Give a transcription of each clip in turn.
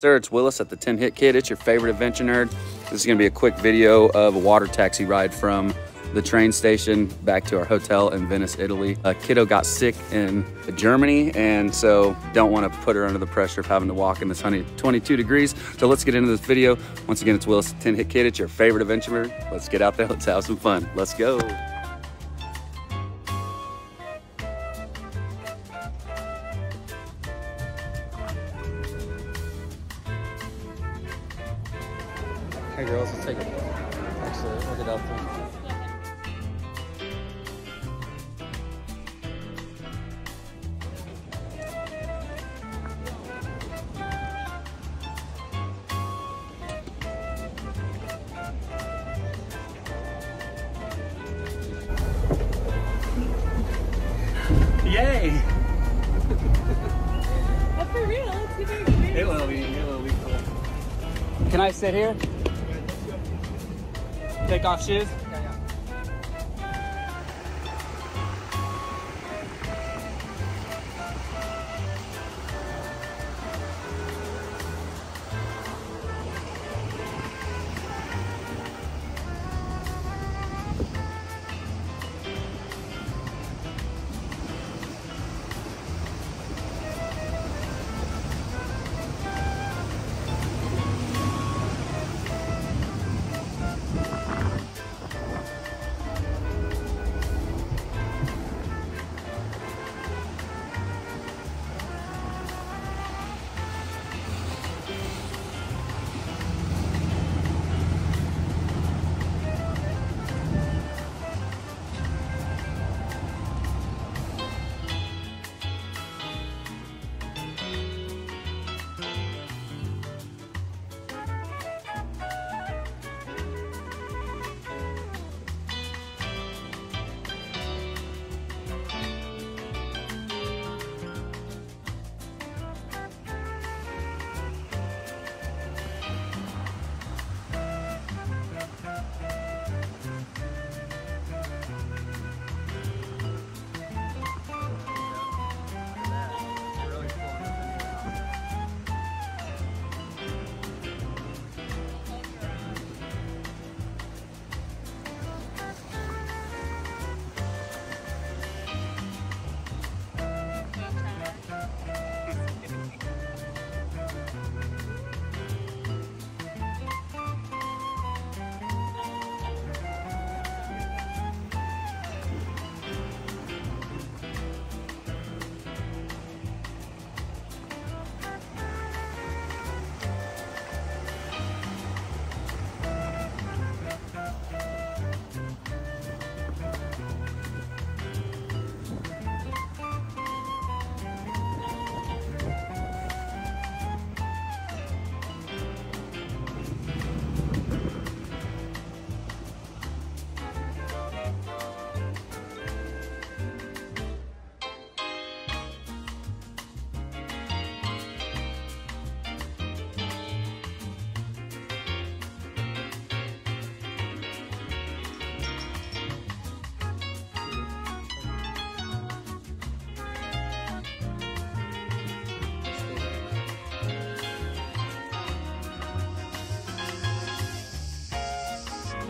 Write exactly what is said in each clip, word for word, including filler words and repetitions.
Sir, it's Willis at the ten hit Kid. It's your favorite adventure nerd. This is going to be a quick video of a water taxi ride from the train station back to our hotel in Venice, Italy. A kiddo got sick in Germany, and so don't want to put her under the pressure of having to walk in this one hundred twenty-two degrees. So let's get into this video. Once again, it's Willis, ten hit Kid. It's your favorite adventure nerd. Let's get out there. Let's have some fun. Let's go. Hey girls, let's take a look. Actually, we'll get out there. Yay! But for real, let's get very clear. It will be, it will be cool. Can I sit here? Take off shoes?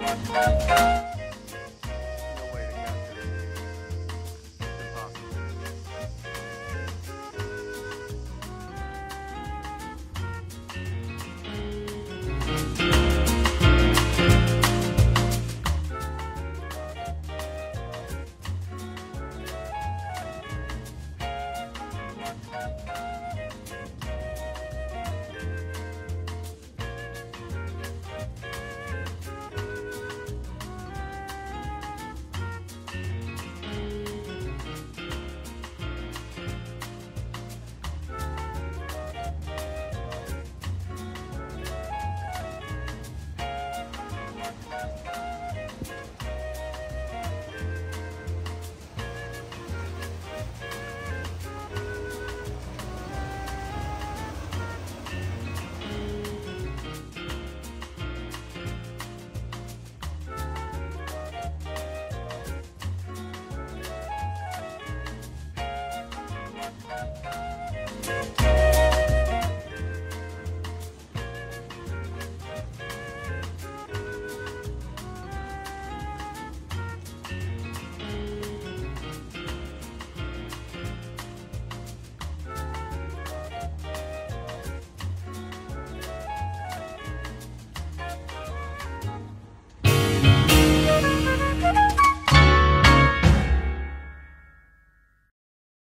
Yeah, Thank you.